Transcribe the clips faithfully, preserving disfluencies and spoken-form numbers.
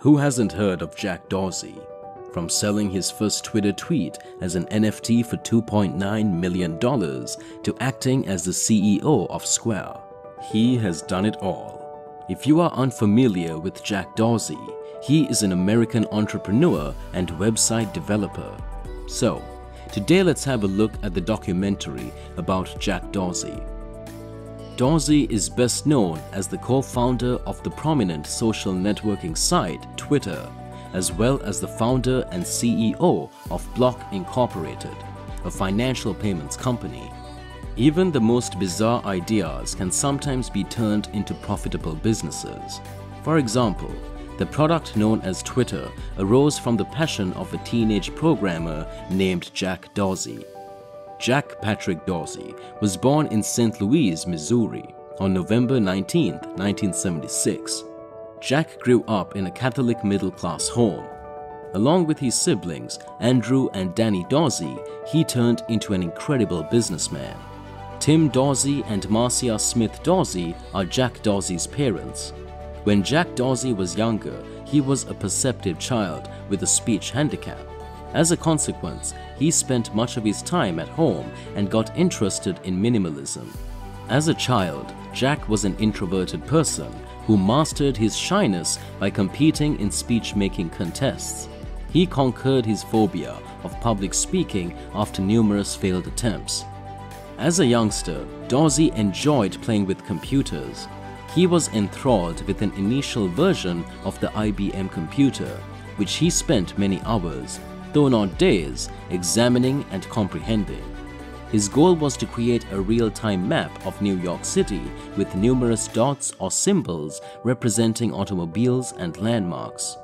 Who hasn't heard of Jack Dorsey? From selling his first Twitter tweet as an N F T for two point nine million dollars to acting as the C E O of Square, he has done it all. If you are unfamiliar with Jack Dorsey, he is an American entrepreneur and website developer. So, today let's have a look at the documentary about Jack Dorsey. Dorsey is best known as the co-founder of the prominent social networking site Twitter, as well as the founder and C E O of Block Incorporated, a financial payments company. Even the most bizarre ideas can sometimes be turned into profitable businesses. For example, the product known as Twitter arose from the passion of a teenage programmer named Jack Dorsey. Jack Patrick Dorsey was born in Saint Louis, Missouri on November nineteenth, nineteen seventy-six. Jack grew up in a Catholic middle-class home. Along with his siblings, Andrew and Danny Dorsey, he turned into an incredible businessman. Tim Dorsey and Marcia Smith Dorsey are Jack Dorsey's parents. When Jack Dorsey was younger, he was a perceptive child with a speech handicap. As a consequence, he spent much of his time at home and got interested in minimalism. As a child, Jack was an introverted person who mastered his shyness by competing in speech-making contests. He conquered his phobia of public speaking after numerous failed attempts. As a youngster, Dorsey enjoyed playing with computers. He was enthralled with an initial version of the I B M computer, which he spent many hours, though not days, examining and comprehending. His goal was to create a real-time map of New York City with numerous dots or symbols representing automobiles and landmarks.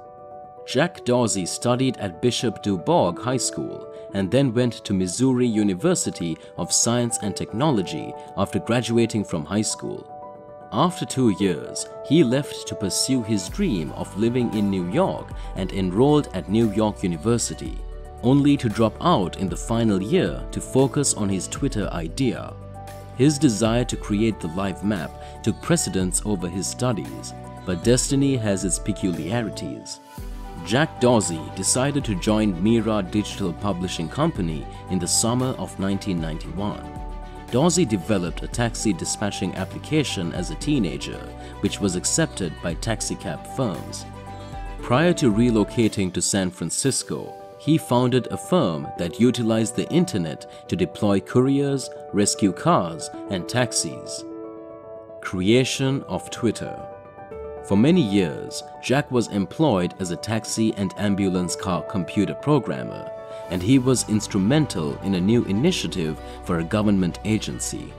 Jack Dorsey studied at Bishop Dubourg High School and then went to Missouri University of Science and Technology after graduating from high school. After two years, he left to pursue his dream of living in New York and enrolled at New York University, only to drop out in the final year to focus on his Twitter idea. His desire to create the live map took precedence over his studies, but destiny has its peculiarities. Jack Dorsey decided to join Mira Digital Publishing Company in the summer of nineteen ninety-one. Dorsey developed a taxi dispatching application as a teenager, which was accepted by taxicab firms. Prior to relocating to San Francisco, he founded a firm that utilized the internet to deploy couriers, rescue cars, and taxis. Creation of Twitter. For many years, Jack was employed as a taxi and ambulance car computer programmer, and he was instrumental in a new initiative for a government agency.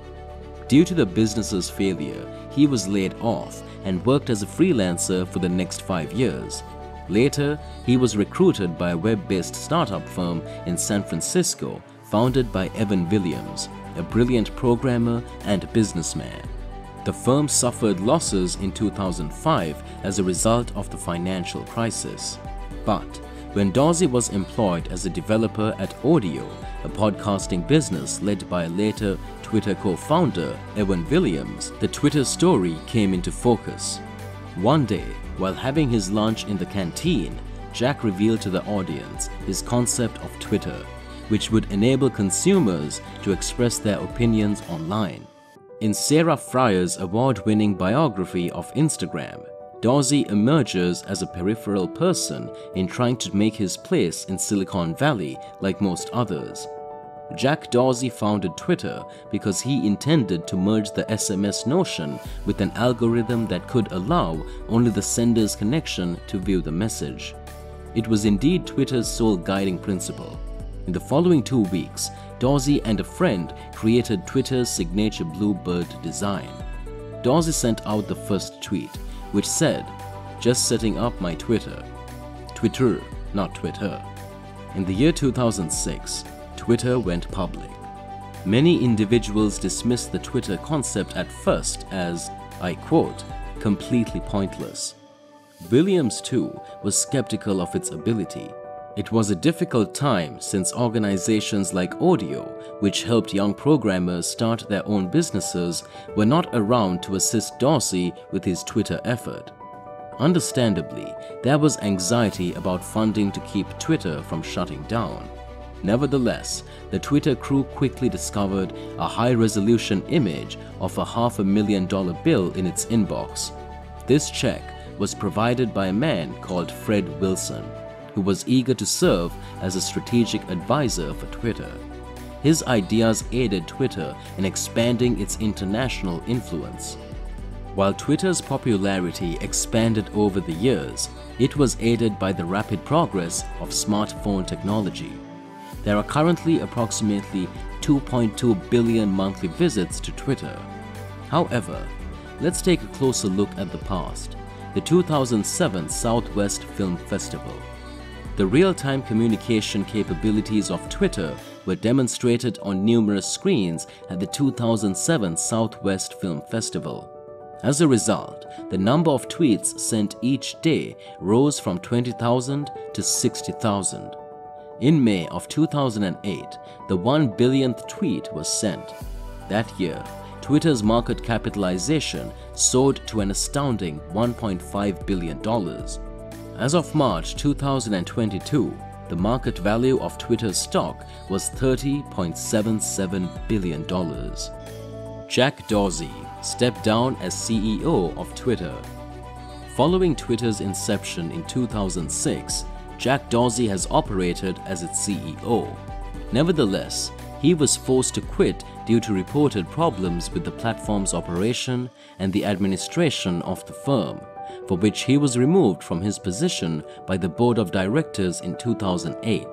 Due to the business's failure, he was laid off and worked as a freelancer for the next five years. Later, he was recruited by a web-based startup firm in San Francisco, founded by Evan Williams, a brilliant programmer and businessman. The firm suffered losses in two thousand five as a result of the financial crisis. But when Dorsey was employed as a developer at Odeo, a podcasting business led by later Twitter co-founder Evan Williams, the Twitter story came into focus. One day, while having his lunch in the canteen, Jack revealed to the audience his concept of Twitter, which would enable consumers to express their opinions online. In Sarah Fryer's award-winning biography of Instagram, Dorsey emerges as a peripheral person in trying to make his place in Silicon Valley like most others. Jack Dorsey founded Twitter because he intended to merge the S M S notion with an algorithm that could allow only the sender's connection to view the message. It was indeed Twitter's sole guiding principle. In the following two weeks, Dorsey and a friend created Twitter's signature bluebird design. Dorsey sent out the first tweet, which said, "Just setting up my Twitter." Twitter, not Twitter. In the year two thousand six, Twitter went public. Many individuals dismissed the Twitter concept at first as, I quote, completely pointless. Williams, too, was skeptical of its ability. It was a difficult time since organizations like Odeo, which helped young programmers start their own businesses, were not around to assist Dorsey with his Twitter effort. Understandably, there was anxiety about funding to keep Twitter from shutting down. Nevertheless, the Twitter crew quickly discovered a high-resolution image of a half a million dollar bill in its inbox. This check was provided by a man called Fred Wilson, who was eager to serve as a strategic advisor for Twitter. His ideas aided Twitter in expanding its international influence. While Twitter's popularity expanded over the years, it was aided by the rapid progress of smartphone technology. There are currently approximately two point two billion monthly visits to Twitter. However, let's take a closer look at the past, the two thousand seven Southwest Film Festival. The real-time communication capabilities of Twitter were demonstrated on numerous screens at the two thousand seven Southwest Film Festival. As a result, the number of tweets sent each day rose from twenty thousand to sixty thousand. In May of two thousand eight, the one billionth tweet was sent. That year, Twitter's market capitalization soared to an astounding one point five billion dollars. As of March two thousand twenty-two, the market value of Twitter's stock was thirty point seven seven billion dollars. Jack Dorsey stepped down as C E O of Twitter. Following Twitter's inception in two thousand six, Jack Dorsey has operated as its C E O. Nevertheless, he was forced to quit due to reported problems with the platform's operation and the administration of the firm, for which he was removed from his position by the board of directors in two thousand eight.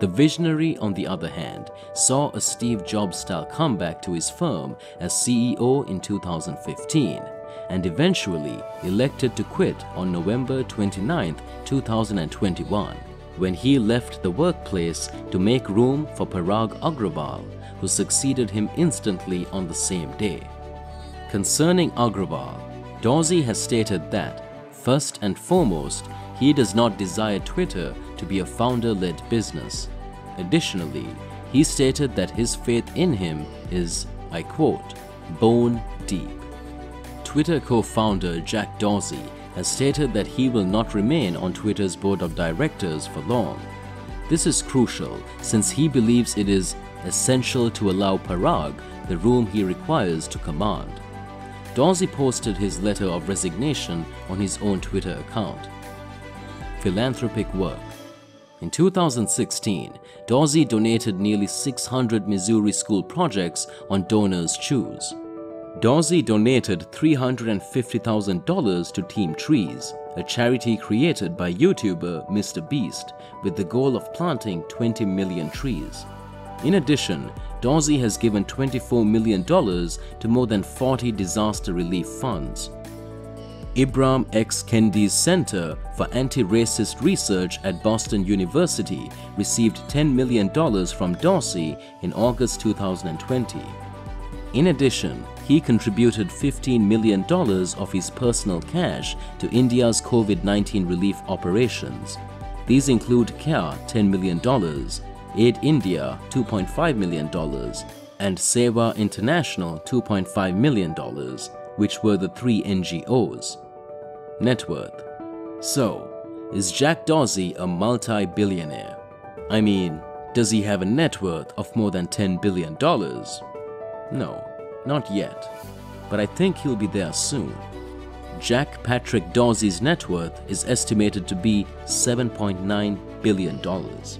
The visionary, on the other hand, saw a Steve Jobs-style comeback to his firm as C E O in two thousand fifteen, and eventually elected to quit on November twenty-ninth, two thousand twenty-one, when he left the workplace to make room for Parag Agrawal, who succeeded him instantly on the same day. Concerning Agrawal, Dorsey has stated that, first and foremost, he does not desire Twitter to be a founder-led business. Additionally, he stated that his faith in him is, I quote, bone deep. Twitter co-founder Jack Dorsey has stated that he will not remain on Twitter's board of directors for long. This is crucial since he believes it is essential to allow Parag the room he requires to command. Dorsey posted his letter of resignation on his own Twitter account. Philanthropic work. In two thousand sixteen, Dorsey donated nearly six hundred Missouri school projects on DonorsChoose. Dorsey donated three hundred fifty thousand dollars to Team Trees, a charity created by YouTuber MrBeast, with the goal of planting twenty million trees. In addition, Dorsey has given twenty-four million dollars to more than forty disaster relief funds. Ibram X. Kendi's Center for Anti-Racist Research at Boston University received ten million dollars from Dorsey in August two thousand twenty. In addition, he contributed fifteen million dollars of his personal cash to India's COVID nineteen relief operations. These include CARE ten million dollars, Aid India two point five million dollars, and Seva International two point five million dollars, which were the three N G Os. Net worth. So, is Jack Dorsey a multi-billionaire? I mean, does he have a net worth of more than ten billion dollars? No, not yet, but I think he'll be there soon. Jack Patrick Dorsey's net worth is estimated to be seven point nine billion dollars.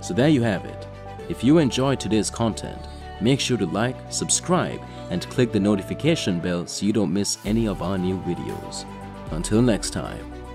So there you have it. If you enjoyed today's content, make sure to like, subscribe, and click the notification bell so you don't miss any of our new videos. Until next time.